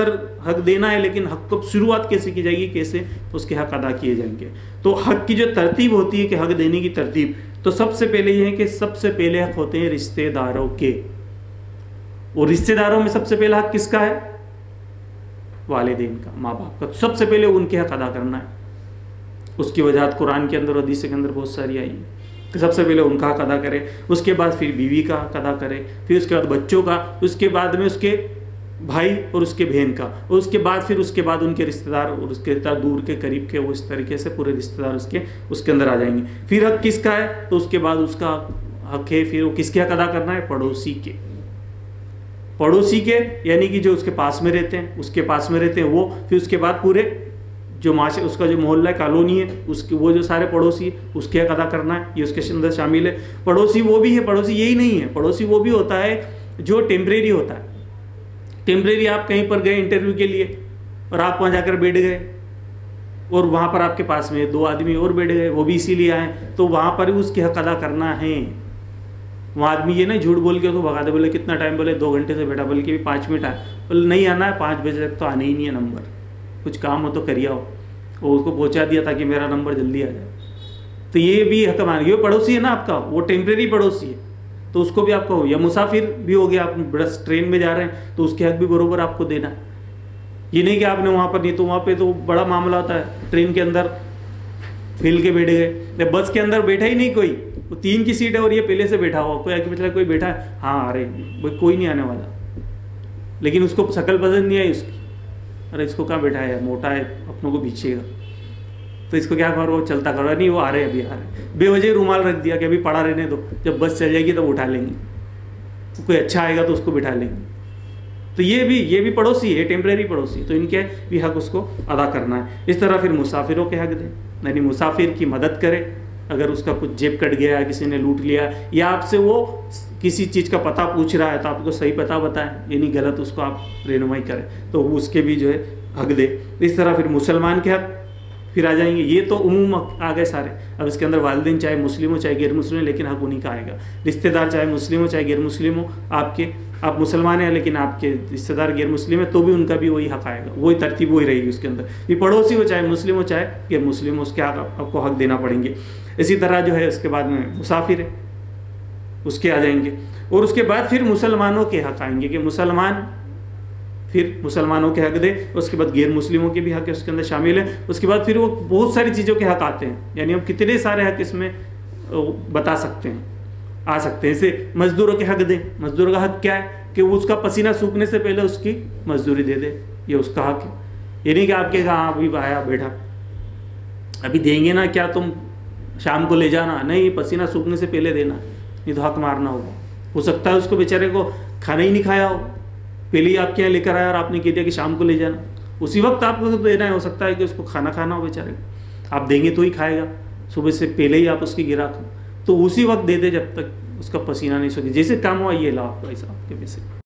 Sir हक देना है, लेकिन हक को शुरुआत कैसे की जाएगी, कैसे उसके हक अदा किए जाएंगे। तो हक की जो तरतीब होती है कि हक देने की तरतीब, तो सबसे पहले यह है कि सबसे पहले हक होते हैं रिश्तेदारों के। और रिश्तेदारों में सबसे पहला हक किसका है? वालिदैन का, माँ बाप का। सबसे पहले उनके हक अदा करना है। उसकी वजह कुरान के अंदर और हदीस के अंदर बहुत सारी आई है कि सबसे पहले उनका हक अदा करें, उसके बाद फिर बीवी का हक अदा करें, फिर उसके बाद बच्चों का, उसके बाद में उसके भाई और उसके बहन का, और उसके बाद फिर उसके बाद उनके रिश्तेदार और उसके रिश्तेदार दूर के करीब के, वो इस तरीके से पूरे रिश्तेदार उसके अंदर आ जाएंगे। फिर हक किसका है, तो उसके बाद उसका हक है फिर वो किसके हक अदा करना है, पड़ोसी के। पड़ोसी के यानी कि जो उसके पास में रहते हैं, उसके पास में रहते हैं वो, फिर उसके बाद पूरे जो माशा उसका जो मोहल्ला कॉलोनी है उसके वो जो सारे पड़ोसी है उसके हक अदा करना है, ये उसके अंदर शामिल है। पड़ोसी वो भी है, पड़ोसी यही नहीं है, पड़ोसी वो भी होता है जो टेम्परेरी होता है। टेम्परेरी आप कहीं पर गए इंटरव्यू के लिए और आप वहाँ जाकर बैठ गए और वहाँ पर आपके पास में दो आदमी और बैठ गए, वो भी इसीलिए आए, तो वहाँ पर भी उसके हक अदा करना है। वहाँ आदमी ये ना झूठ बोल के तो भगा दे, बोले कितना टाइम, बोले 2 घंटे से बैठा, बल्कि 5 मिनट आए, बोले नहीं आना है, 5 बजे तक तो आना ही नहीं है, नंबर कुछ काम हो तो करिया हो, और उसको पहुँचा दिया ताकि मेरा नंबर जल्दी आ जाए। तो ये भी हक मान, ये पड़ोसी है ना आपका, वो टेम्परेरी पड़ोसी है, तो उसको भी आपका हो। या मुसाफिर भी हो गया, आप बस ट्रेन में जा रहे हैं तो उसके हक भी बरोबर आपको देना। ये नहीं कि आपने वहाँ पर नहीं, तो वहाँ पे तो बड़ा मामला होता है, ट्रेन के अंदर फैल के बैठ गए, बस के अंदर बैठा ही नहीं कोई, वो 3 की सीट है और ये पहले से बैठा हुआ, कोई आगे पिछला कोई बैठा है, हाँ अरे भाई कोई नहीं आने वाला, लेकिन उसको शकल पसंद नहीं आई उसकी, अरे इसको कहाँ बैठा है, मोटा है, अपनों को पीछेगा, तो इसको क्या करो, वो चलता करो, नहीं वो आ रहे हैं अभी आ रहे हैं, बेवजह रुमाल रख दिया कि अभी पड़ा रहने दो, जब बस चल जाएगी तब उठा लेंगे, कोई अच्छा आएगा तो उसको बिठा लेंगे। तो ये भी पड़ोसी है, टेम्परेरी पड़ोसी, तो इनके भी हक उसको अदा करना है। इस तरह फिर मुसाफिरों के हक दें, यानी मुसाफिर की मदद करें, अगर उसका कुछ जेब कट गया है, किसी ने लूट लिया है, या आपसे वो किसी चीज़ का पता पूछ रहा है तो आपको सही पता बताएं, यानी गलत उसको आप रहनुमाई करें, तो उसके भी जो है हक दे। इस तरह फिर मुसलमान के हक फिर आ जाएंगे, ये तो उमूम आ गए सारे। अब इसके अंदर वालिदैन चाहे मुस्लिम हो चाहे गैर मुस्लिम, लेकिन हक उन्हीं का आएगा। रिश्तेदार चाहे मुस्लिम हो चाहे गैर मुस्लिम हो, आपके आप मुसलमान हैं लेकिन आपके रिश्तेदार गैर मुस्लिम है तो भी उनका भी वही हक आएगा, वही तरतीब वही रहेगी उसके अंदर। ये पड़ोसी हो चाहे मुस्लिम हो चाहे गैर मुस्लिम हो, उसके आपको हक देना पड़ेंगे। इसी तरह जो है उसके बाद में मुसाफिर है उसके आ जाएंगे, और उसके बाद फिर मुसलमानों के हक आएंगे कि मुसलमान फिर मुसलमानों के हक दे। उसके बाद गैर मुस्लिमों के भी हक उसके अंदर शामिल है। उसके बाद फिर वो बहुत सारी चीज़ों के हक आते हैं, यानी हम कितने सारे हक इसमें बता सकते हैं आ सकते हैं। जैसे मजदूरों के हक दें, मजदूर का हक क्या है कि वो उसका पसीना सूखने से पहले उसकी मजदूरी दे दे, ये उसका हक है। ये नहीं कि आपके कहाँ अभी आया बैठा अभी देंगे ना, क्या तुम शाम को ले जाना, नहीं पसीना सूखने से पहले देना, नहीं तो हक मारना होगा। हो सकता है उसको बेचारे को खाना ही नहीं खाया हो, पहले ही आपके यहाँ लेकर आया और आपने कह दिया कि शाम को ले जाना, उसी वक्त आपको तो देना है। हो सकता है कि उसको खाना खाना हो बेचारे को, आप देंगे तो ही खाएगा, सुबह से पहले ही आप उसकी गिरा खो, तो उसी वक्त दे दे जब तक उसका पसीना नहीं सूखे। जैसे काम हुआ ये लाभ पैसा आपके पैसे।